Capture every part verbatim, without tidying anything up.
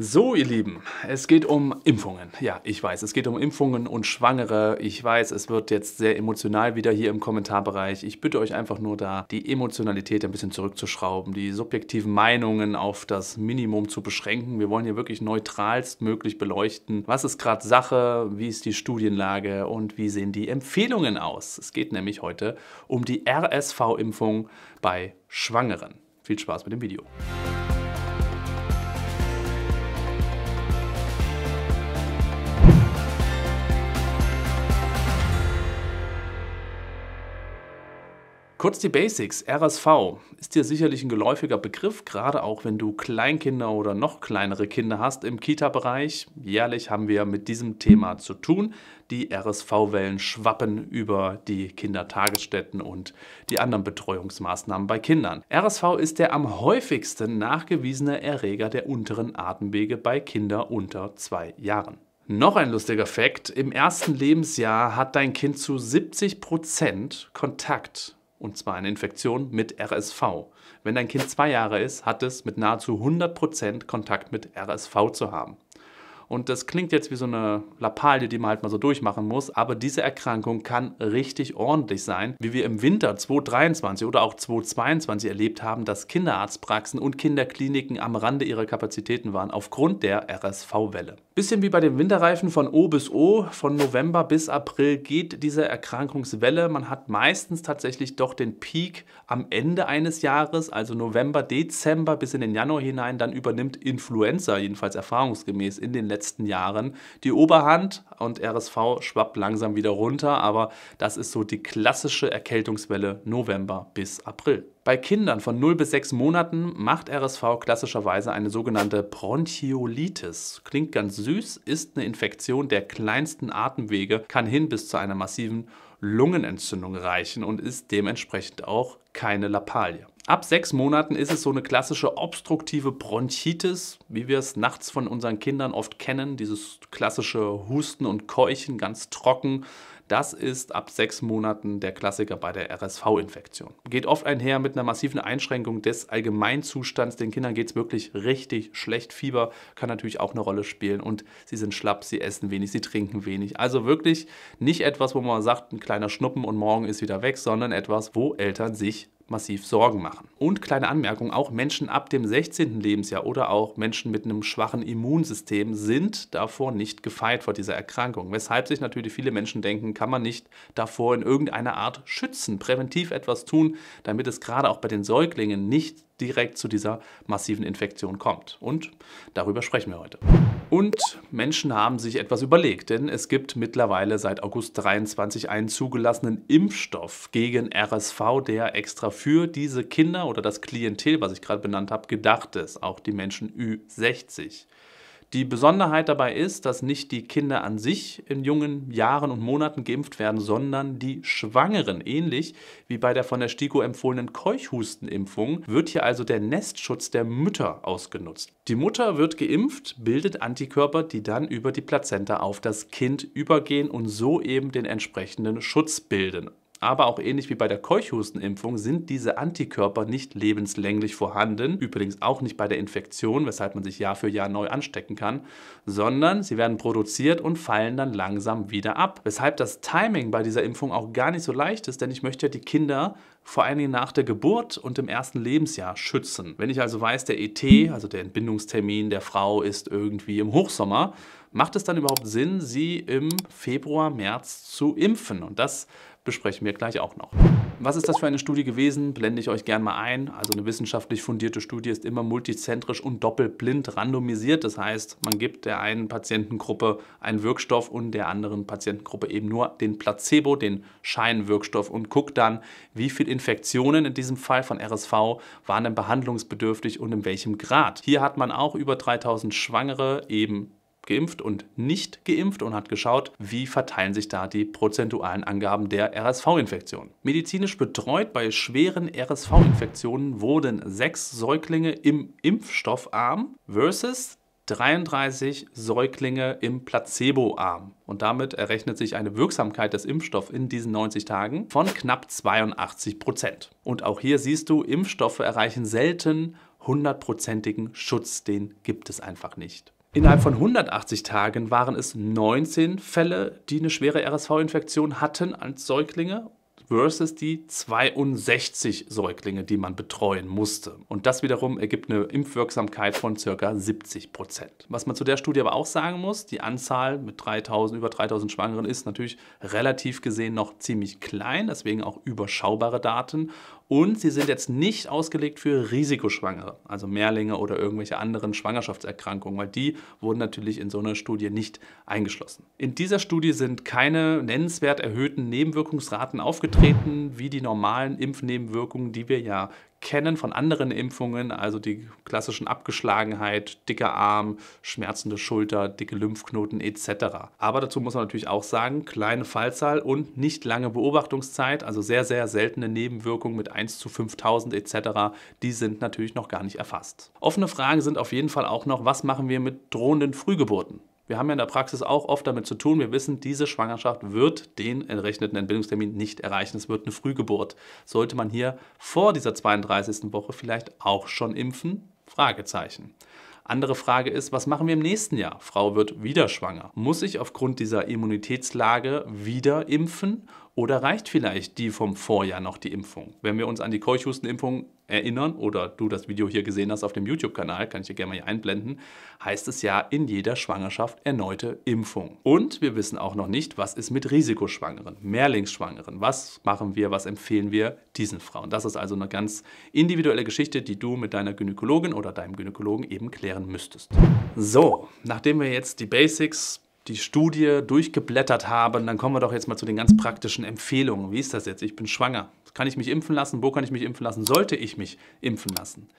So, ihr Lieben, es geht um Impfungen. Ja, ich weiß, es geht um Impfungen und Schwangere. Ich weiß, es wird jetzt sehr emotional wieder hier im Kommentarbereich. Ich bitte euch einfach nur da, die Emotionalität ein bisschen zurückzuschrauben, die subjektiven Meinungen auf das Minimum zu beschränken. Wir wollen hier wirklich neutralst möglich beleuchten, was ist gerade Sache, wie ist die Studienlage und wie sehen die Empfehlungen aus. Es geht nämlich heute um die R S V-Impfung bei Schwangeren. Viel Spaß mit dem Video. Kurz die Basics. R S V ist dir sicherlich ein geläufiger Begriff, gerade auch wenn du Kleinkinder oder noch kleinere Kinder hast im Kita-Bereich. Jährlich haben wir mit diesem Thema zu tun. Die R S V-Wellen schwappen über die Kindertagesstätten und die anderen Betreuungsmaßnahmen bei Kindern. R S V ist der am häufigsten nachgewiesene Erreger der unteren Atemwege bei Kindern unter zwei Jahren. Noch ein lustiger Fakt. Im ersten Lebensjahr hat dein Kind zu siebzig Prozent Kontakt, und zwar eine Infektion mit R S V. Wenn dein Kind zwei Jahre ist, hat es mit nahezu hundert Prozent Kontakt mit R S V zu haben. Und das klingt jetzt wie so eine Lappalie, die man halt mal so durchmachen muss, aber diese Erkrankung kann richtig ordentlich sein, wie wir im Winter zweitausenddreiundzwanzig oder auch zweitausendzweiundzwanzig erlebt haben, dass Kinderarztpraxen und Kinderkliniken am Rande ihrer Kapazitäten waren aufgrund der R S V-Welle. Bisschen wie bei den Winterreifen von O bis O, von November bis April geht diese Erkrankungswelle. Man hat meistens tatsächlich doch den Peak am Ende eines Jahres, also November, Dezember bis in den Januar hinein, dann übernimmt Influenza, jedenfalls erfahrungsgemäß in den letzten letzten Jahren die Oberhand und R S V schwappt langsam wieder runter, aber das ist so die klassische Erkältungswelle November bis April. Bei Kindern von null bis sechs Monaten macht R S V klassischerweise eine sogenannte Bronchiolitis. Klingt ganz süß, ist eine Infektion der kleinsten Atemwege, kann hin bis zu einer massiven Lungenentzündung reichen und ist dementsprechend auch keine Lappalie. Ab sechs Monaten ist es so eine klassische obstruktive Bronchitis, wie wir es nachts von unseren Kindern oft kennen, dieses klassische Husten und Keuchen, ganz trocken. Das ist ab sechs Monaten der Klassiker bei der R S V-Infektion. Geht oft einher mit einer massiven Einschränkung des Allgemeinzustands. Den Kindern geht es wirklich richtig schlecht. Fieber kann natürlich auch eine Rolle spielen und sie sind schlapp, sie essen wenig, sie trinken wenig. Also wirklich nicht etwas, wo man sagt, ein kleiner Schnuppen und morgen ist wieder weg, sondern etwas, wo Eltern sich massiv Sorgen machen. Und kleine Anmerkung, auch Menschen ab dem sechzehnten Lebensjahr oder auch Menschen mit einem schwachen Immunsystem sind davor nicht gefeit vor dieser Erkrankung, weshalb sich natürlich viele Menschen denken, kann man nicht davor in irgendeiner Art schützen, präventiv etwas tun, damit es gerade auch bei den Säuglingen nicht direkt zu dieser massiven Infektion kommt. Und darüber sprechen wir heute. Und Menschen haben sich etwas überlegt, denn es gibt mittlerweile seit August dreiundzwanzig einen zugelassenen Impfstoff gegen R S V, der extra für diese Kinder oder das Klientel, was ich gerade benannt habe, gedacht ist, auch die Menschen Ü sechzig. Die Besonderheit dabei ist, dass nicht die Kinder an sich in jungen Jahren und Monaten geimpft werden, sondern die Schwangeren. Ähnlich wie bei der von der STIKO empfohlenen Keuchhustenimpfung wird hier also der Nestschutz der Mütter ausgenutzt. Die Mutter wird geimpft, bildet Antikörper, die dann über die Plazenta auf das Kind übergehen und so eben den entsprechenden Schutz bilden. Aber auch ähnlich wie bei der Keuchhustenimpfung sind diese Antikörper nicht lebenslänglich vorhanden, übrigens auch nicht bei der Infektion, weshalb man sich Jahr für Jahr neu anstecken kann, sondern sie werden produziert und fallen dann langsam wieder ab. Weshalb das Timing bei dieser Impfung auch gar nicht so leicht ist, denn ich möchte ja die Kinder vor allen Dingen nach der Geburt und im ersten Lebensjahr schützen. Wenn ich also weiß, der E T, also der Entbindungstermin der Frau, ist irgendwie im Hochsommer, macht es dann überhaupt Sinn, sie im Februar, März zu impfen? Und das besprechen wir gleich auch noch. Was ist das für eine Studie gewesen? Blende ich euch gerne mal ein. Also eine wissenschaftlich fundierte Studie ist immer multizentrisch und doppelblind randomisiert. Das heißt, man gibt der einen Patientengruppe einen Wirkstoff und der anderen Patientengruppe eben nur den Placebo, den Scheinwirkstoff, und guckt dann, wie viele Infektionen in diesem Fall von R S V waren denn behandlungsbedürftig und in welchem Grad. Hier hat man auch über dreitausend Schwangere eben geimpft und nicht geimpft und hat geschaut, wie verteilen sich da die prozentualen Angaben der R S V-Infektion. Medizinisch betreut bei schweren R S V-Infektionen wurden sechs Säuglinge im Impfstoffarm versus dreiunddreißig Säuglinge im Placeboarm. Und damit errechnet sich eine Wirksamkeit des Impfstoffs in diesen neunzig Tagen von knapp zweiundachtzig Prozent. Und auch hier siehst du, Impfstoffe erreichen selten hundertprozentigen Schutz. Den gibt es einfach nicht. Innerhalb von hundertachtzig Tagen waren es neunzehn Fälle, die eine schwere R S V-Infektion hatten als Säuglinge, versus die zweiundsechzig Säuglinge, die man betreuen musste. Und das wiederum ergibt eine Impfwirksamkeit von ca. siebzig Prozent. Was man zu der Studie aber auch sagen muss, die Anzahl mit dreitausend, über dreitausend Schwangeren ist natürlich relativ gesehen noch ziemlich klein, deswegen auch überschaubare Daten. Und sie sind jetzt nicht ausgelegt für Risikoschwangere, also Mehrlinge oder irgendwelche anderen Schwangerschaftserkrankungen, weil die wurden natürlich in so einer Studie nicht eingeschlossen. In dieser Studie sind keine nennenswert erhöhten Nebenwirkungsraten aufgetreten, wie die normalen Impfnebenwirkungen, die wir ja kennen von anderen Impfungen, also die klassischen Abgeschlagenheit, dicker Arm, schmerzende Schulter, dicke Lymphknoten et cetera. Aber dazu muss man natürlich auch sagen, kleine Fallzahl und nicht lange Beobachtungszeit, also sehr, sehr seltene Nebenwirkungen mit eins zu fünftausend et cetera, die sind natürlich noch gar nicht erfasst. Offene Fragen sind auf jeden Fall auch noch, was machen wir mit drohenden Frühgeburten? Wir haben ja in der Praxis auch oft damit zu tun, wir wissen, diese Schwangerschaft wird den errechneten Entbindungstermin nicht erreichen. Es wird eine Frühgeburt. Sollte man hier vor dieser zweiunddreißigsten Woche vielleicht auch schon impfen? Fragezeichen. Andere Frage ist, was machen wir im nächsten Jahr? Frau wird wieder schwanger. Muss ich aufgrund dieser Immunitätslage wieder impfen? Oder reicht vielleicht die vom Vorjahr noch die Impfung? Wenn wir uns an die Keuchhustenimpfung erinnern oder du das Video hier gesehen hast auf dem YouTube-Kanal, kann ich dir gerne mal hier einblenden, heißt es ja in jeder Schwangerschaft erneute Impfung. Und wir wissen auch noch nicht, was ist mit Risikoschwangeren, Mehrlingsschwangeren, was machen wir, was empfehlen wir diesen Frauen. Das ist also eine ganz individuelle Geschichte, die du mit deiner Gynäkologin oder deinem Gynäkologen eben klären müsstest. So, nachdem wir jetzt die Basics, die Studie durchgeblättert haben, dann kommen wir doch jetzt mal zu den ganz praktischen Empfehlungen. Wie ist das jetzt? Ich bin schwanger. Kann ich mich impfen lassen? Wo kann ich mich impfen lassen? Sollte ich mich impfen lassen?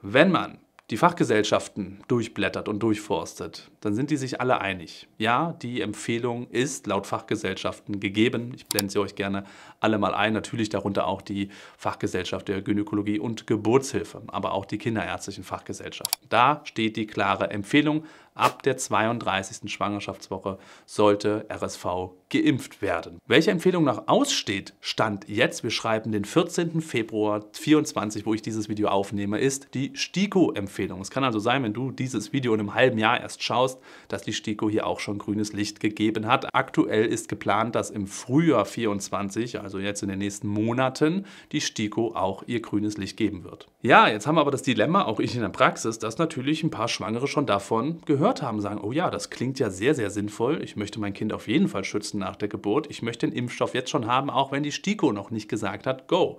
Wenn man die Fachgesellschaften durchblättert und durchforstet, dann sind die sich alle einig. Ja, die Empfehlung ist laut Fachgesellschaften gegeben. Ich blende sie euch gerne alle mal ein. Natürlich darunter auch die Fachgesellschaft der Gynäkologie und Geburtshilfe, aber auch die kinderärztlichen Fachgesellschaften. Da steht die klare Empfehlung, ab der zweiunddreißigsten Schwangerschaftswoche sollte R S V geimpft werden. Welche Empfehlung noch aussteht, stand jetzt, wir schreiben den vierzehnten Februar zweitausendvierundzwanzig, wo ich dieses Video aufnehme, ist die STIKO-Empfehlung. Es kann also sein, wenn du dieses Video in einem halben Jahr erst schaust, dass die STIKO hier auch schon grünes Licht gegeben hat. Aktuell ist geplant, dass im Frühjahr vierundzwanzig, also jetzt in den nächsten Monaten, die STIKO auch ihr grünes Licht geben wird. Ja, jetzt haben wir aber das Dilemma, auch ich in der Praxis, dass natürlich ein paar Schwangere schon davon gehört haben, sagen, oh ja, das klingt ja sehr, sehr sinnvoll. Ich möchte mein Kind auf jeden Fall schützen nach der Geburt. Ich möchte den Impfstoff jetzt schon haben, auch wenn die STIKO noch nicht gesagt hat, go.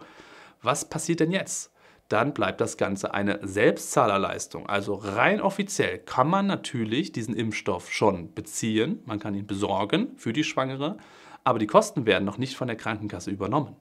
Was passiert denn jetzt? Dann bleibt das Ganze eine Selbstzahlerleistung. Also rein offiziell kann man natürlich diesen Impfstoff schon beziehen, man kann ihn besorgen für die Schwangere, aber die Kosten werden noch nicht von der Krankenkasse übernommen.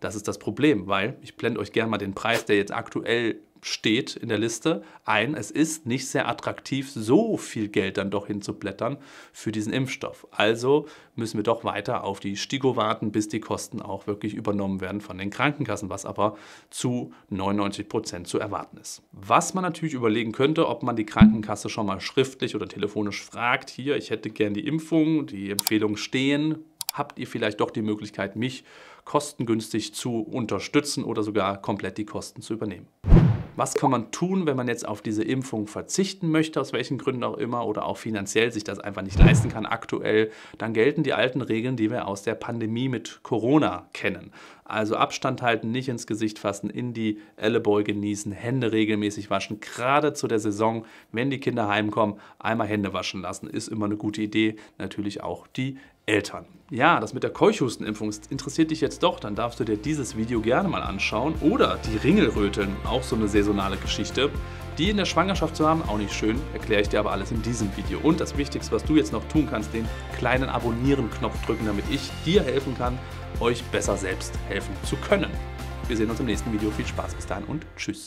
Das ist das Problem, weil, ich blende euch gerne mal den Preis, der jetzt aktuell steht in der Liste, ein. Es ist nicht sehr attraktiv, so viel Geld dann doch hinzublättern für diesen Impfstoff. Also müssen wir doch weiter auf die STIKO warten, bis die Kosten auch wirklich übernommen werden von den Krankenkassen, was aber zu neunundneunzig Prozent zu erwarten ist. Was man natürlich überlegen könnte, ob man die Krankenkasse schon mal schriftlich oder telefonisch fragt, hier, ich hätte gern die Impfung, die Empfehlungen stehen, habt ihr vielleicht doch die Möglichkeit, mich kostengünstig zu unterstützen oder sogar komplett die Kosten zu übernehmen. Was kann man tun, wenn man jetzt auf diese Impfung verzichten möchte, aus welchen Gründen auch immer, oder auch finanziell sich das einfach nicht leisten kann aktuell? Dann gelten die alten Regeln, die wir aus der Pandemie mit Corona kennen. Also Abstand halten, nicht ins Gesicht fassen, in die Ellebeuge niesen, Hände regelmäßig waschen. Gerade zu der Saison, wenn die Kinder heimkommen, einmal Hände waschen lassen, ist immer eine gute Idee. Natürlich auch die Eltern. Ja, das mit der Keuchhustenimpfung interessiert dich jetzt doch, dann darfst du dir dieses Video gerne mal anschauen. Oder die Ringelröteln, auch so eine saisonale Geschichte. Die in der Schwangerschaft zu haben, auch nicht schön, erkläre ich dir aber alles in diesem Video. Und das Wichtigste, was du jetzt noch tun kannst, den kleinen Abonnieren-Knopf drücken, damit ich dir helfen kann, euch besser selbst helfen zu können. Wir sehen uns im nächsten Video. Viel Spaß bis dahin und tschüss.